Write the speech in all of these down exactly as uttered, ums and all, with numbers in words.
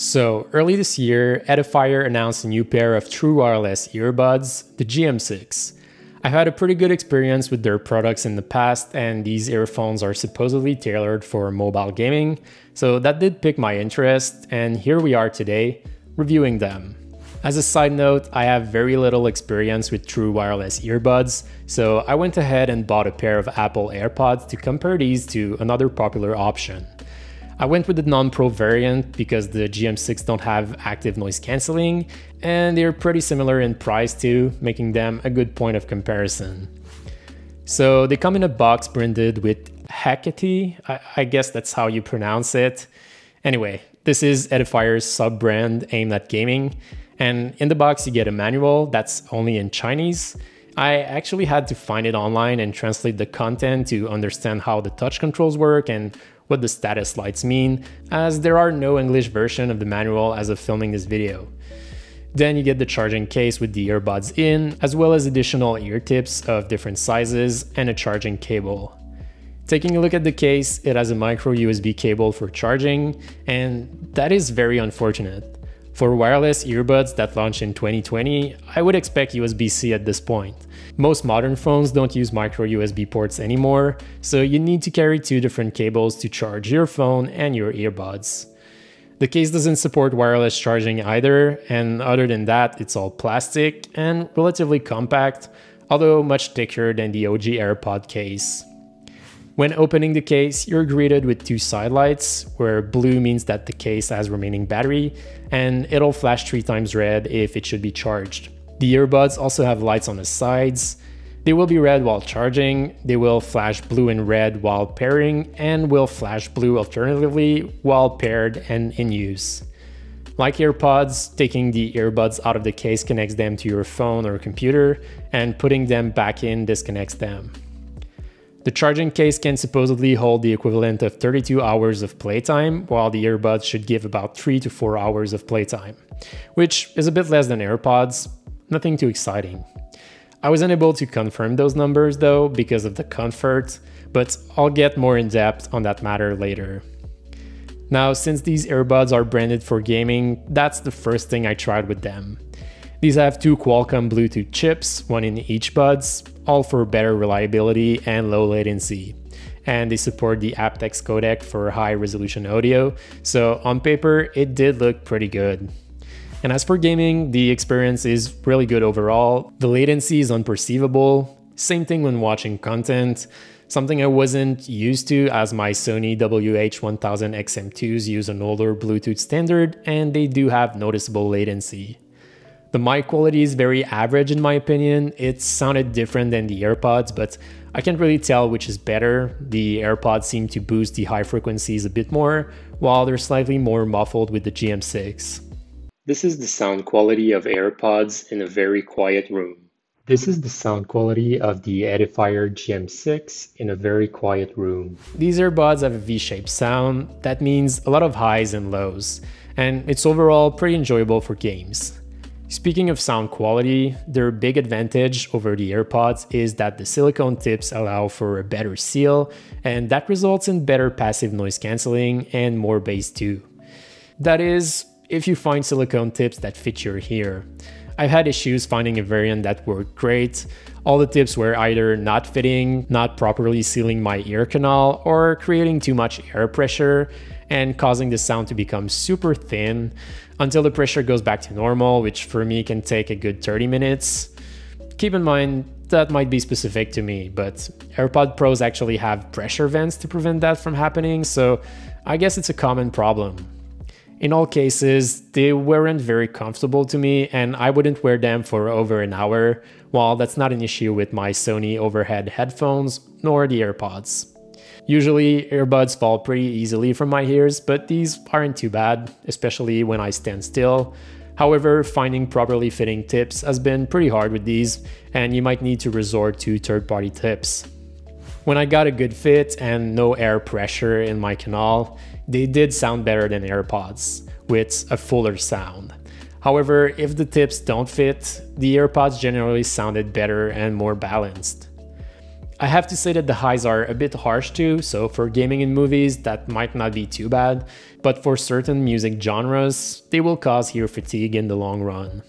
So early this year, Edifier announced a new pair of true wireless earbuds, the G M six. I've had a pretty good experience with their products in the past, and these earphones are supposedly tailored for mobile gaming, so that did pique my interest, and here we are today, reviewing them. As a side note, I have very little experience with true wireless earbuds, so I went ahead and bought a pair of Apple AirPods to compare these to another popular option. I went with the non-pro variant because the G M six don't have active noise cancelling, and they're pretty similar in price too, making them a good point of comparison. So they come in a box printed with Hecate, I, I guess that's how you pronounce it. Anyway, this is Edifier's sub-brand aimed at gaming. And in the box you get a manual that's only in Chinese. I actually had to find it online and translate the content to understand how the touch controls work and what the status lights mean, as there are no English version of the manual as of filming this video. Then you get the charging case with the earbuds in, as well as additional ear tips of different sizes and a charging cable. Taking a look at the case, it has a micro U S B cable for charging, and that is very unfortunate. For wireless earbuds that launched in twenty twenty, I would expect U S B C at this point. Most modern phones don't use micro U S B ports anymore, so you need to carry two different cables to charge your phone and your earbuds. The case doesn't support wireless charging either, and other than that, it's all plastic and relatively compact, although much thicker than the O G AirPod case. When opening the case, you're greeted with two side lights, where blue means that the case has remaining battery, and it'll flash three times red if it should be charged. The earbuds also have lights on the sides. They will be red while charging, they will flash blue and red while pairing, and will flash blue alternatively while paired and in use. Like AirPods, taking the earbuds out of the case connects them to your phone or computer, and putting them back in disconnects them. The charging case can supposedly hold the equivalent of thirty-two hours of playtime, while the earbuds should give about three to four hours of playtime, which is a bit less than AirPods, nothing too exciting. I was unable to confirm those numbers though because of the comfort, but I'll get more in depth on that matter later. Now, since these earbuds are branded for gaming, that's the first thing I tried with them. These have two Qualcomm Bluetooth chips, one in each buds, all for better reliability and low latency. And they support the aptX codec for high resolution audio, so on paper it did look pretty good. And as for gaming, the experience is really good overall. The latency is unperceivable, same thing when watching content, something I wasn't used to as my Sony W H one thousand X M twos use an older Bluetooth standard and they do have noticeable latency. The mic quality is very average in my opinion. It sounded different than the AirPods, but I can't really tell which is better. The AirPods seem to boost the high frequencies a bit more, while they're slightly more muffled with the G M six. This is the sound quality of AirPods in a very quiet room. This is the sound quality of the Edifier G M six in a very quiet room. These earbuds have a V-shaped sound. That means a lot of highs and lows, and it's overall pretty enjoyable for games. Speaking of sound quality, their big advantage over the AirPods is that the silicone tips allow for a better seal, and that results in better passive noise cancelling and more bass too. That is, if you find silicone tips that fit your ear. I've had issues finding a variant that worked great. All the tips were either not fitting, not properly sealing my ear canal, or creating too much air pressure and causing the sound to become super thin until the pressure goes back to normal, which for me can take a good thirty minutes. Keep in mind, that might be specific to me, but AirPod Pros actually have pressure vents to prevent that from happening, so I guess it's a common problem. In all cases, they weren't very comfortable to me and I wouldn't wear them for over an hour, while that's not an issue with my Sony overhead headphones nor the AirPods. Usually, earbuds fall pretty easily from my ears, but these aren't too bad, especially when I stand still. However, finding properly fitting tips has been pretty hard with these, and you might need to resort to third-party tips. When I got a good fit and no air pressure in my canal, they did sound better than AirPods, with a fuller sound. However, if the tips don't fit, the AirPods generally sounded better and more balanced. I have to say that the highs are a bit harsh too, so for gaming and movies that might not be too bad, but for certain music genres, they will cause ear fatigue in the long run.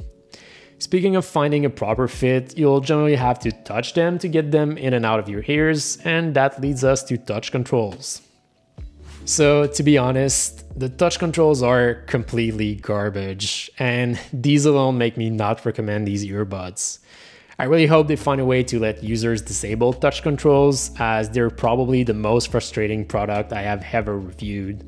Speaking of finding a proper fit, you'll generally have to touch them to get them in and out of your ears, and that leads us to touch controls. So to be honest, the touch controls are completely garbage, and these alone make me not recommend these earbuds. I really hope they find a way to let users disable touch controls, as they're probably the most frustrating product I have ever reviewed.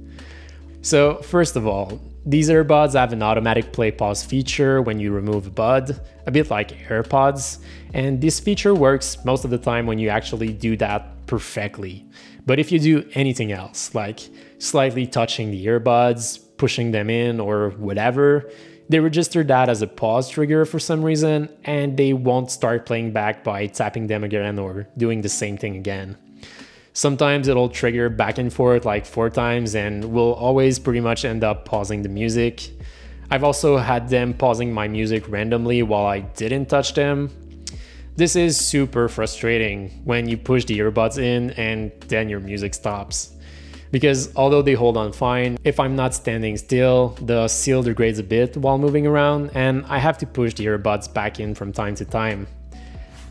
So first of all, these earbuds have an automatic play pause feature when you remove a bud, a bit like AirPods, and this feature works most of the time when you actually do that perfectly. But if you do anything else, like slightly touching the earbuds, pushing them in, or whatever, they register that as a pause trigger for some reason, and they won't start playing back by tapping them again or doing the same thing again. Sometimes it'll trigger back and forth like four times and will always pretty much end up pausing the music. I've also had them pausing my music randomly while I didn't touch them. This is super frustrating when you push the earbuds in and then your music stops. Because although they hold on fine, if I'm not standing still, the seal degrades a bit while moving around and I have to push the earbuds back in from time to time.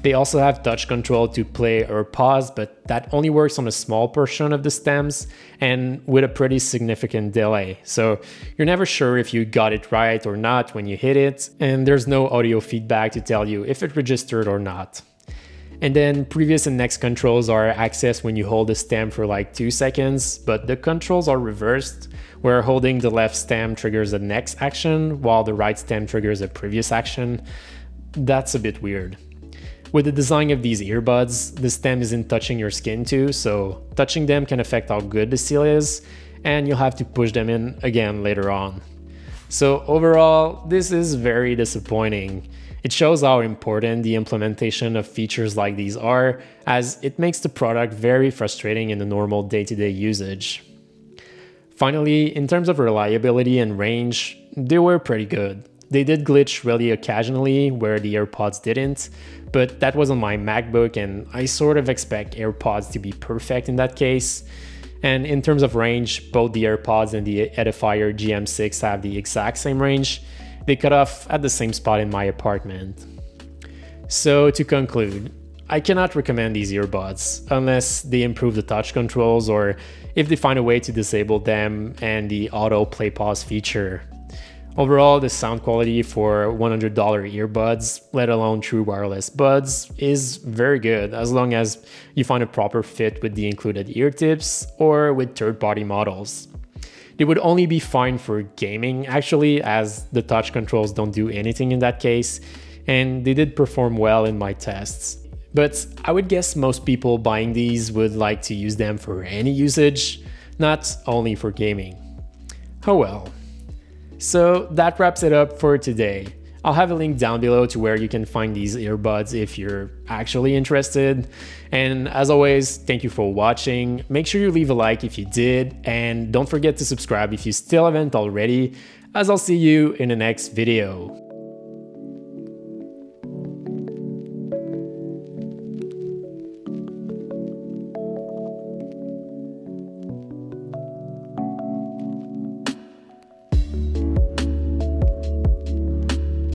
They also have touch control to play or pause, but that only works on a small portion of the stems and with a pretty significant delay. So you're never sure if you got it right or not when you hit it, and there's no audio feedback to tell you if it registered or not. And then previous and next controls are accessed when you hold the stem for like two seconds, but the controls are reversed, where holding the left stem triggers the next action, while the right stem triggers a previous action. That's a bit weird. With the design of these earbuds, the stem isn't touching your skin too, so touching them can affect how good the seal is, and you'll have to push them in again later on. So overall, this is very disappointing. It shows how important the implementation of features like these are, as it makes the product very frustrating in the normal day-to-day usage. Finally, in terms of reliability and range, they were pretty good. They did glitch really occasionally where the AirPods didn't, but that was on my MacBook and I sort of expect AirPods to be perfect in that case. And in terms of range, both the AirPods and the Edifier G M six have the exact same range. They cut off at the same spot in my apartment. So to conclude, I cannot recommend these earbuds unless they improve the touch controls or if they find a way to disable them and the auto play pause feature. Overall, the sound quality for one hundred dollar earbuds, let alone true wireless buds, is very good as long as you find a proper fit with the included ear tips or with third-party models. They would only be fine for gaming actually, as the touch controls don't do anything in that case, and they did perform well in my tests. But I would guess most people buying these would like to use them for any usage, not only for gaming. Oh well. So that wraps it up for today. I'll have a link down below to where you can find these earbuds if you're actually interested. And as always, thank you for watching. Make sure you leave a like if you did, and don't forget to subscribe if you still haven't already, as I'll see you in the next video.